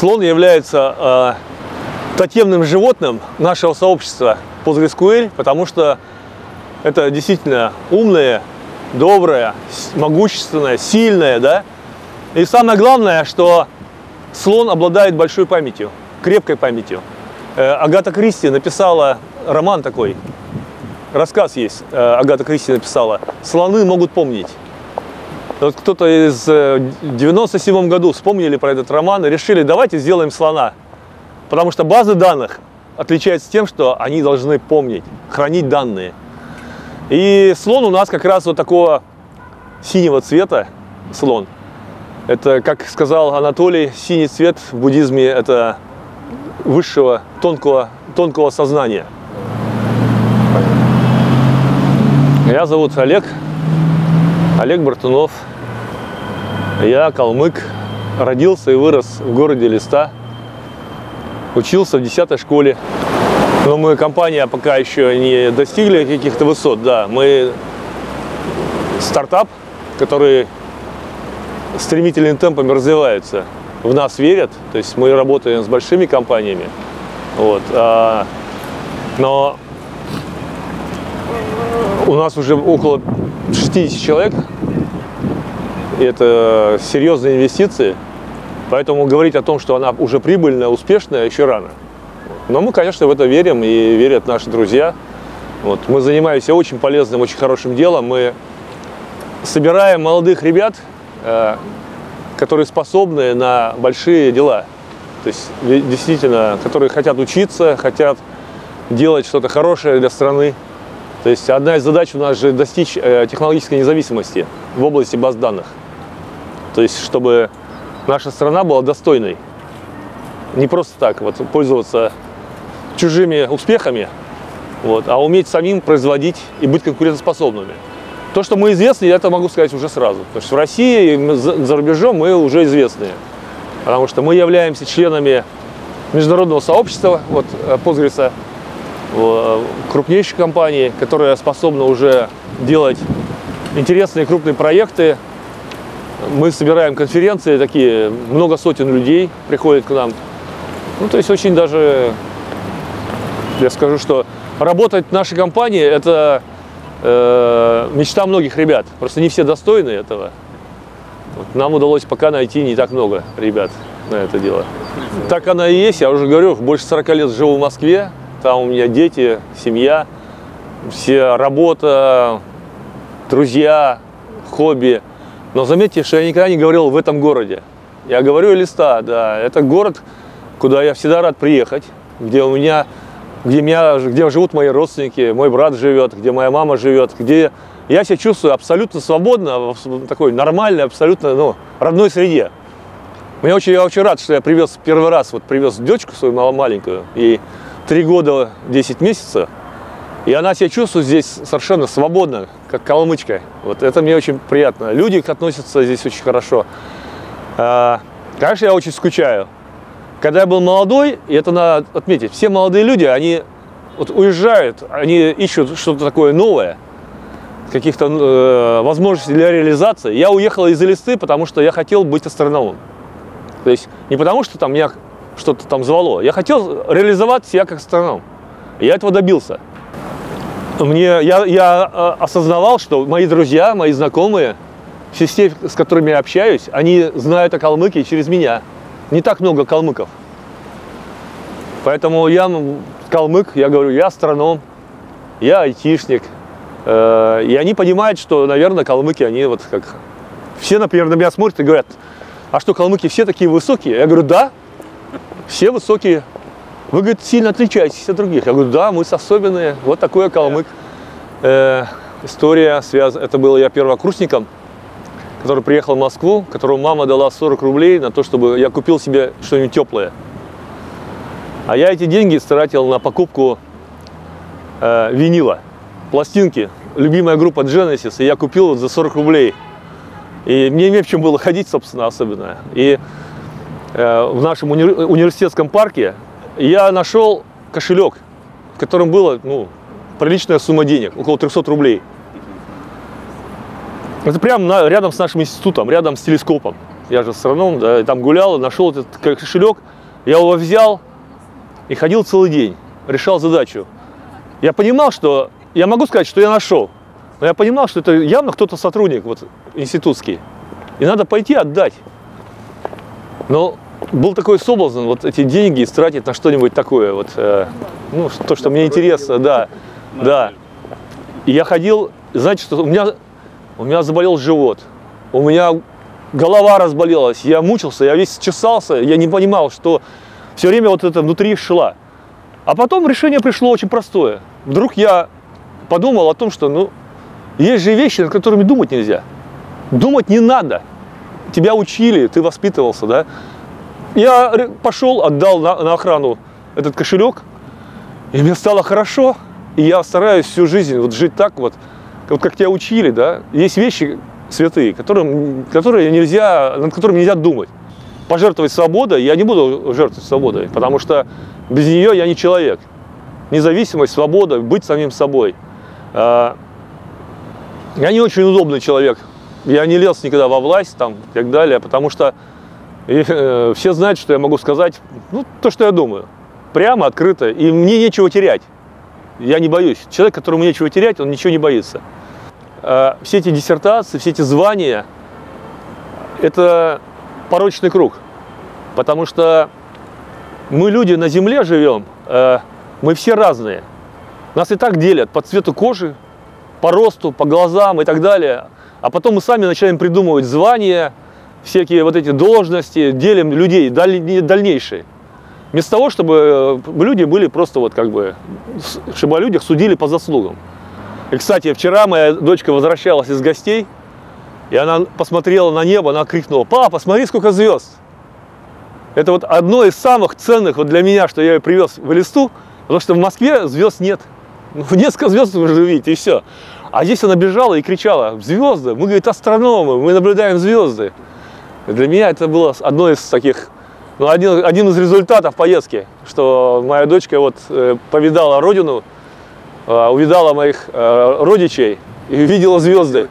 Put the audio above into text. Слон является тотемным животным нашего сообщества по Звездскуэль, потому что это действительно умное, доброе, могущественное, сильное, да? И самое главное, что слон обладает большой памятью, крепкой памятью. Агата Кристи написала роман такой, рассказ есть, Агата Кристи написала «Слоны могут помнить». Вот кто-то из 97-м году вспомнили про этот роман и решили, давайте сделаем слона. Потому что базы данных отличаются тем, что они должны помнить, хранить данные. И слон у нас как раз вот такого синего цвета, слон. Это, как сказал Анатолий, синий цвет в буддизме – это высшего, тонкого сознания. Меня зовут Олег, Олег Бартунов. Я калмык, родился и вырос в городе Листа, учился в 10-й школе. Но мы, компания, пока еще не достигли каких-то высот, да. Мы стартап, который стремительными темпами развивается. В нас верят, то есть мы работаем с большими компаниями. Вот. Но у нас уже около 60 человек, и это серьезные инвестиции, поэтому говорить о том, что она уже прибыльная, успешная, еще рано. Но мы, конечно, в это верим, и верят наши друзья. Вот. Мы занимаемся очень полезным, очень хорошим делом. Мы собираем молодых ребят, которые способны на большие дела. То есть, действительно, которые хотят учиться, хотят делать что-то хорошее для страны. То есть, одна из задач у нас же достичь технологической независимости в области баз данных. То есть, чтобы наша страна была достойной. Не просто так вот пользоваться чужими успехами, вот, а уметь самим производить и быть конкурентоспособными. То, что мы известны, я это могу сказать уже сразу. Потому что в России и за рубежом мы уже известны. Потому что мы являемся членами международного сообщества, вот, Позгриса, крупнейшей компании, которая способна уже делать интересные крупные проекты. Мы собираем конференции такие, много сотен людей приходит к нам. Ну, то есть очень даже, я скажу, что работать в нашей компании – это мечта многих ребят, просто не все достойны этого. Вот нам удалось пока найти не так много ребят на это дело. Так оно и есть, я уже говорю, больше 40 лет живу в Москве, там у меня дети, семья, все работа, друзья, хобби. Но заметьте, что я никогда не говорил в этом городе. Я говорю Элиста, да, это город, куда я всегда рад приехать, где у меня... Где живут мои родственники, мой брат живет, где моя мама живет, где я себя чувствую абсолютно свободно, в такой нормальной, абсолютно родной среде. Я очень рад, что я привез первый раз, вот привез дочку свою маленькую, ей 3 года 10 месяцев, и она себя чувствует здесь совершенно свободно, как калмычка. Вот это мне очень приятно. Люди относятся здесь очень хорошо. Конечно, я очень скучаю. Когда я был молодой, и это надо отметить, все молодые люди, они вот уезжают, они ищут что-то такое новое, каких-то возможностей для реализации. Я уехал из Элисты, потому что я хотел быть астрономом. То есть не потому, что там меня что-то там звало, я хотел реализовать себя как астроном. Я этого добился. Я осознавал, что мои друзья, мои знакомые, все те, с которыми я общаюсь, они знают о Калмыкии через меня. Не так много калмыков, поэтому я калмык, я говорю, я астроном, я айтишник, и они понимают, что, наверное, калмыки, они вот как... Все, например, на меня смотрят и говорят, а что, калмыки все такие высокие? Я говорю, да, все высокие. Вы, говорит, сильно отличаетесь от других. Я говорю, да, мы особенные, вот такой я калмык. История связана, это был я первокурсником, который приехал в Москву, которому мама дала 40 рублей на то, чтобы я купил себе что-нибудь теплое. А я эти деньги тратил на покупку винила, пластинки. Любимая группа Genesis, и я купил вот за 40 рублей. И мне не в чем было ходить, собственно, особенно. И в нашем университетском парке я нашел кошелек, в котором была приличная сумма денег, около 300 рублей. Это прямо рядом с нашим институтом, рядом с телескопом. я же все равно там гулял, нашел этот кошелек, я его взял и ходил целый день, решал задачу. Я понимал, что, я могу сказать, что я нашел, но я понимал, что это явно кто-то сотрудник вот, институтский, и надо пойти отдать. Но был такой соблазн, вот эти деньги истратить на что-нибудь такое, вот, ну, то, что мне интересно, да, да. И я ходил, знаете, что у меня заболел живот, у меня голова разболелась, я мучился, я весь чесался, я не понимал, что все время вот это внутри шла. А потом решение пришло очень простое. Вдруг я подумал о том, что, ну, есть же вещи, над которыми думать нельзя. Думать не надо. Тебя учили, ты воспитывался, да? Я пошел, отдал на охрану этот кошелек, и мне стало хорошо, и я стараюсь всю жизнь вот жить так вот как тебя учили, да? Есть вещи святые, над которыми нельзя думать. Пожертвовать свободой, я не буду жертвовать свободой, потому что без нее я не человек. Независимость, свобода, быть самим собой. Я не очень удобный человек, я не лез никогда во власть там, и так далее, потому что все знают, что я могу сказать, ну, то, что я думаю, прямо, открыто, и мне нечего терять. Я не боюсь. Человек, которому нечего терять, он ничего не боится. Все эти диссертации, все эти звания – это порочный круг, потому что мы, люди, на земле живем, мы все разные. Нас и так делят по цвету кожи, по росту, по глазам и так далее. А потом мы сами начинаем придумывать звания, всякие вот эти должности, делим людей дальнейшие. Вместо того, чтобы люди были просто вот как бы, чтобы о людях судили по заслугам. И, кстати, вчера моя дочка возвращалась из гостей, и она посмотрела на небо, она крикнула: «Папа, смотри, сколько звезд!» Это вот одно из самых ценных вот для меня, что я ее привез в Элисту, потому что в Москве звезд нет. Ну, несколько звезд можно увидеть, и все. А здесь она бежала и кричала: «Звезды! Мы, говорит, астрономы, мы наблюдаем звезды!» Для меня это было одно из таких, ну, один из результатов поездки, что моя дочка вот повидала родину, увидала моих родичей и видела звезды.